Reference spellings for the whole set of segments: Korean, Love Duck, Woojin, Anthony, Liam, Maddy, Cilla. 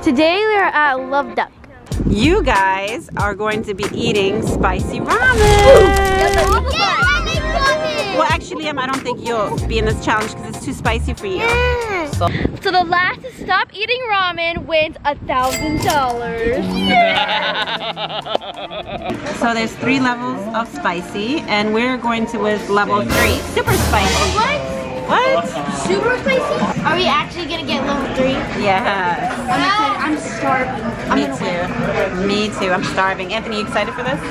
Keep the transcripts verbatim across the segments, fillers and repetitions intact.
Today we are at Love Duck. You guys are going to be eating spicy ramen. Yeah, well, actually, Liam, I don't think you'll be in this challenge because it's too spicy for you. Yeah. So. so the last to stop eating ramen wins a thousand dollars. So there's three levels of spicy, and we're going to with level three, super spicy. What? What? Super spicy? Are we actually gonna get level three? Yeah. I'm excited. I'm starving. I'm Me too. Win. Me too. I'm starving. Anthony, you excited for this? The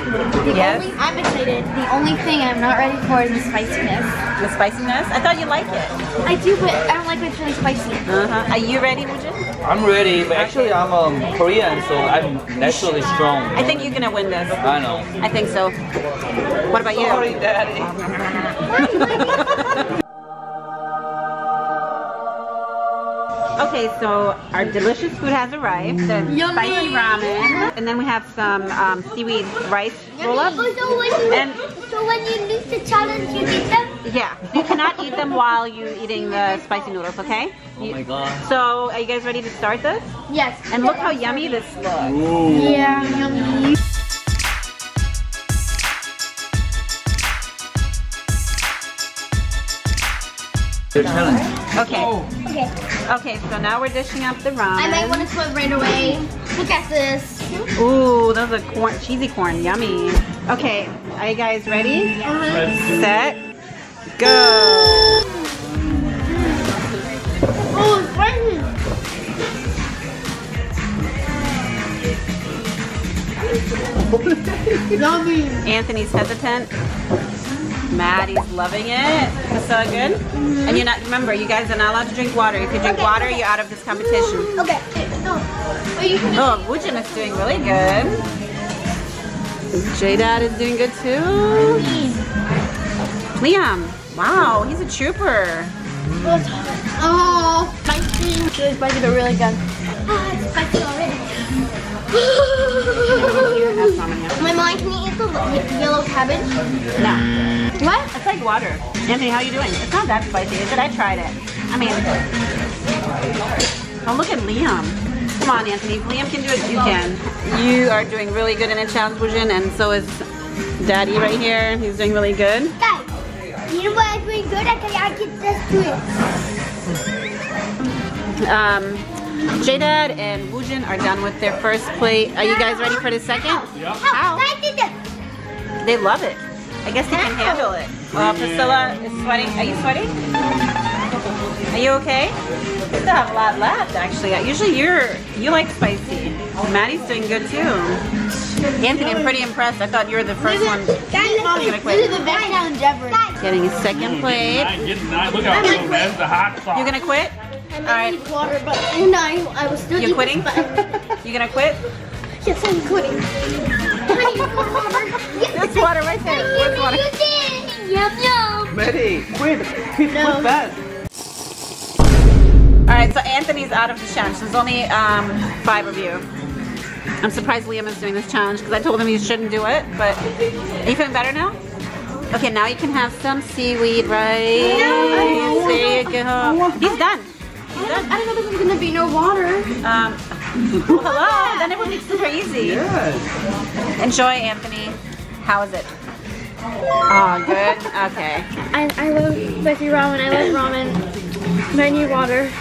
yes. Only, I'm excited. The only thing I'm not ready for is the spiciness. The spiciness? I thought you liked it. I do, but I don't like when it's really spicy. Uh huh. Are you ready, Woojin? I'm ready, but actually I'm um, Korean, so I'm naturally strong. I think you're gonna win this. I know. I think so. What about Sorry, you? Sorry, Daddy. Okay, so our delicious food has arrived. The Yummy. Spicy ramen, and then we have some um, seaweed rice roll-ups. So, so when you lose the challenge, you eat them? Yeah, you cannot eat them while you're eating the spicy noodles, okay? Oh my God. So, are you guys ready to start this? Yes. And look how yummy this looks. Ooh. Yeah, yummy. Your challenge. Okay. Okay. Okay, so now we're dishing up the ramen. I might want to put right away. Look at this. Ooh, those are corn, cheesy corn. Yummy. Okay, are you guys ready? Uh-huh. Set, go. Oh, it's right. Yummy. Anthony's hesitant. Maddy's loving it. It's so good. Mm-hmm. And you're not, remember, you guys are not allowed to drink water. If you drink okay, water, okay. You're out of this competition. Okay. No. Oh, you can oh Woojin is doing really good. J-Dad is doing good too. Mm-hmm. Liam, wow, he's a trooper. Oh, spicy. It's spicy, but really good. Ah, it's spicy already. My mom, can you eat the yellow cabbage? No. What? It's like water. Anthony, how are you doing? It's not that spicy, is it? I tried it. I mean, oh, look at Liam. Come on, Anthony. If Liam can do it, you can. You are doing really good in a challenge, Woojin, and so is Daddy right here. He's doing really good. Guys, you know what I'm doing good? I can, I can just do it. Um... J-Dad and Woojin are done with their first plate. Are you guys ready for the second? Yeah. How? How? They love it. I guess they can handle it. Uh, Priscilla is sweating. Are you sweating? Are you okay? You still have a lot left, actually. Usually you're, you like spicy. Maddy's doing good too. Anthony, I'm pretty impressed. I thought you were the first one. This is the best challenge ever. Getting a second plate. Look how little that's the hot sauce. You're gonna quit? All right. Water, but no, I was still. You're quitting? You gonna quit? Yes, I'm quitting. I need water. Yes. That's water right there. That's water. You did. Yum yum. Maddy, quit. Quit no. That. All right, so Anthony's out of the challenge. There's only um, five of you. I'm surprised Liam is doing this challenge because I told him he shouldn't do it. But are you feeling better now? Okay, now you can have some seaweed rice. No. There you go. He's done. I don't know if there's gonna be no water. Um, well, hello, then it would be super easy. Yes. Enjoy, Anthony. How is it? Oh, good? Okay. I, I love spicy ramen. I love ramen. I need water.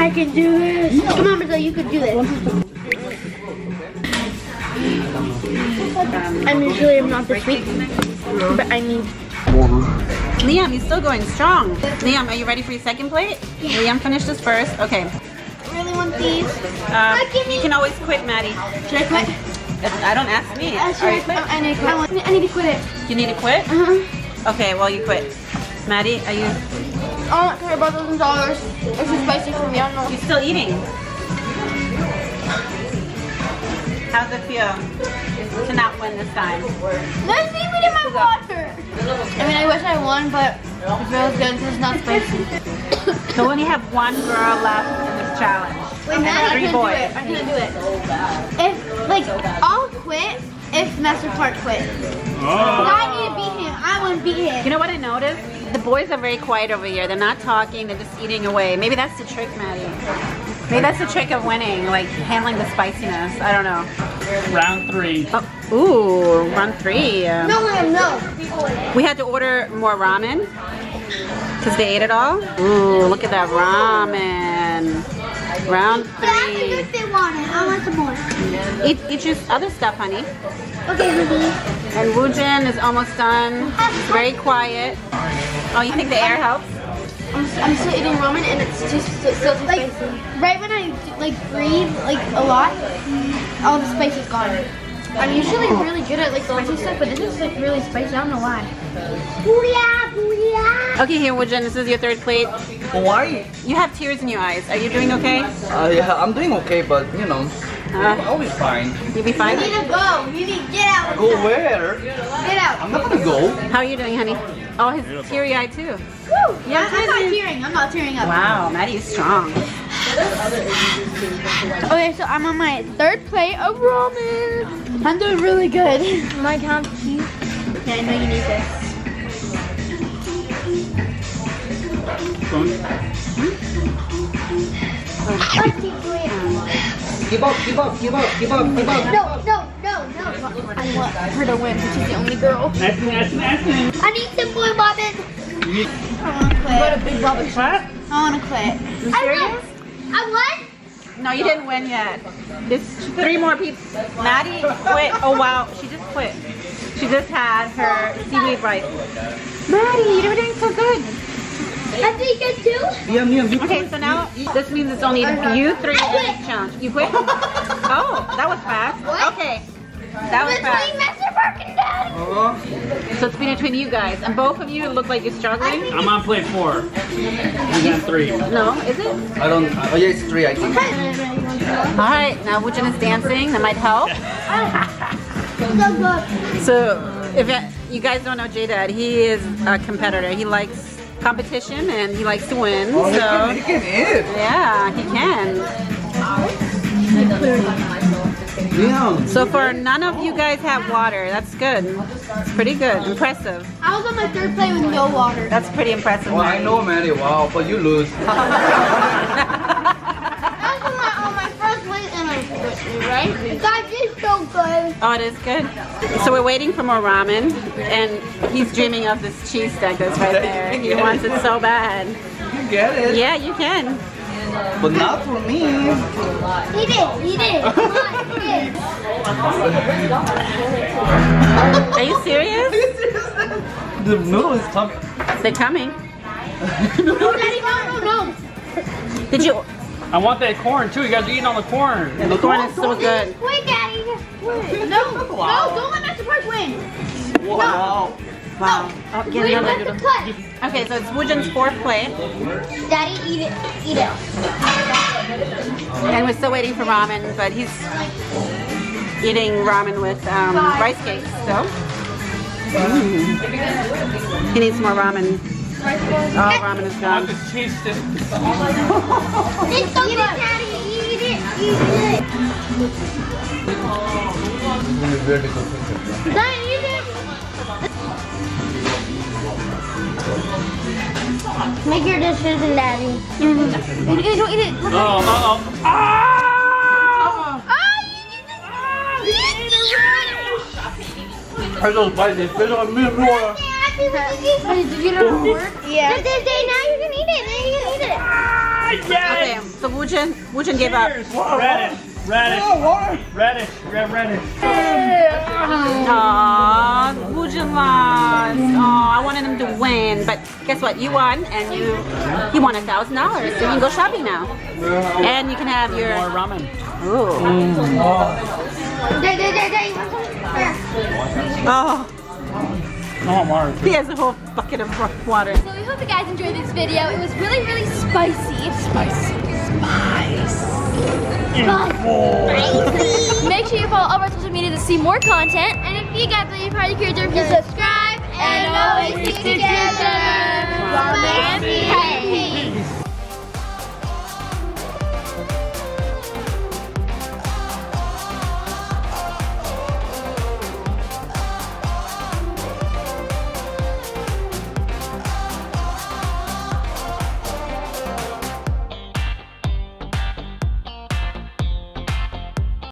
I can do this. Come on, Brazil, you can do this. I'm usually not this weak, but I need water. Liam, you're still going strong. Liam, are you ready for your second plate? Yeah. Liam finished his first. Okay. I really want these. Um, you can always quit, Maddy. Should I quit? I don't ask me. Uh, should I quit? I need to quit. I, want, I need to quit it. You need to quit? Uh-huh. Okay, well, you quit. Maddy, are you? I'm not care about those dollars. It's too spicy for me. I don't know. You're still eating. How's it feel to not win this time? There's seaweed in my water! I mean, I wish I won, but it's really good because it's not spicy. So we only have one girl left in this challenge. Wait, Maddy, three boys. I can't do it. If, like, I'll quit if Master Park quits. Oh. I need to beat him. I want to beat him. You know what I noticed? The boys are very quiet over here. They're not talking. They're just eating away. Maybe that's the trick, Maddy. Maybe that's the trick of winning, like handling the spiciness. I don't know. Round three. Oh, ooh, round three. Um, no, no, no. We had to order more ramen because they ate it all. Ooh, look at that ramen. Round three. That's because they want it. I want some more. Eat, eat your other stuff, honey. Okay, honey. And Woojin is almost done. It's very quiet. Oh, you think the air helps? I'm, I'm still eating ramen and it's just it's still too like, spicy. Right when I like breathe like a lot, all the spice is gone. I'm usually really good at like spicy stuff, but this is like really spicy. I don't know why. Booyah, booyah. Okay, here, Woojin, this is your third plate. Why? You have tears in your eyes. Are you doing okay? Uh, yeah, I'm doing okay, but you know, uh, I'll be fine. You'll be fine? You need to go. You need to get out. Go where? Get out. I'm not gonna go. How are you doing, honey? Oh, his teary eye too. Woo! Yeah, I'm not tearing. I'm not tearing up. Wow, Maddie is strong. Okay, so I'm on my third plate of ramen. I'm doing really good. My count cute. Yeah, I know you need this. Give up! Give up! Give up! Give up! Give up! No! No! No, I want her to win, but she's the only girl. Aspen, Aspen, Aspen. I need some more ramen. I want to quit. What a big ramen trap. I want to quit. You serious? I won? No, you didn't win yet. There's three more people. Maddie quit. Oh, wow. She just quit. She just had her seaweed rice. Maddie, you're doing so good. I think I do. Yum, yum, yum. Okay, so now this means it's only you three in this challenge. You quit? Oh, that was fast. What? Okay. That was fast. Uh-huh. So it's been between you guys, and both of you look like you're struggling. I'm on plate four. He's on three. No, is it? I don't. Oh yeah, it's three. I think. All right, now Woojin is dancing. That might help. So if you guys don't know J-Dad, he is a competitor. He likes competition and he likes to win. Oh, so he can hit. Yeah, he can. Yeah. So far, none of you guys have water. That's good. It's pretty good. Impressive. I was on my third play with no water. That's pretty impressive. Well, Maddie. I know, Maddie. Wow, but you lose. That was on my first play and I quit, right? That is so good. Oh, it is good. So we're waiting for more ramen, and he's dreaming of this cheese stack that's right there. He wants it so bad. You get it. Yeah, you can. But not for me. Eat it, eat it. Come on, eat it. Are you serious? The meal is coming. They're coming. No, no, no, no. Did you? I want that corn too. You guys are eating all the corn. And the corn is so good. Wait, Daddy. Wait. No, wow. No, don't let Mister Park win. Wow. No. Wow. Oh, oh, wait, another okay, so it's Woojin's fourth plate. Daddy, eat it. Eat it. And we're still waiting for ramen, but he's eating ramen with um, rice cakes, so. Mm. He needs more ramen. Oh, ramen is gone. It's so good. Eat it, Daddy. Eat it. Eat it. Daddy, eat it. Make your dishes and Daddy. Mm-hmm. Eat it, eat it. Oh, uh-oh. Ah! Oh, you need to ah, eat it. Eat it. I don't bite this. They don't need more. Did you know it worked? Yeah. Now you can eat it. Now you can eat it. Ah, yes. Okay, so Woojin, Woojin gave up. Radish. Radish. Radish. Grab radish. Aww, Woojin lost. Aww, I wanted him to win, but guess what? You won, and you you won a thousand dollars. So you can go shopping now, and you can have your more ramen. Ooh. Mm. Oh. Oh, he has a whole bucket of water. So we hope you guys enjoyed this video. It was really, really spicy. Spicy. Spicy. Make sure you follow all of our social media to see more content. And if you guys are part of the creator, please subscribe and, and always stick together. Bye.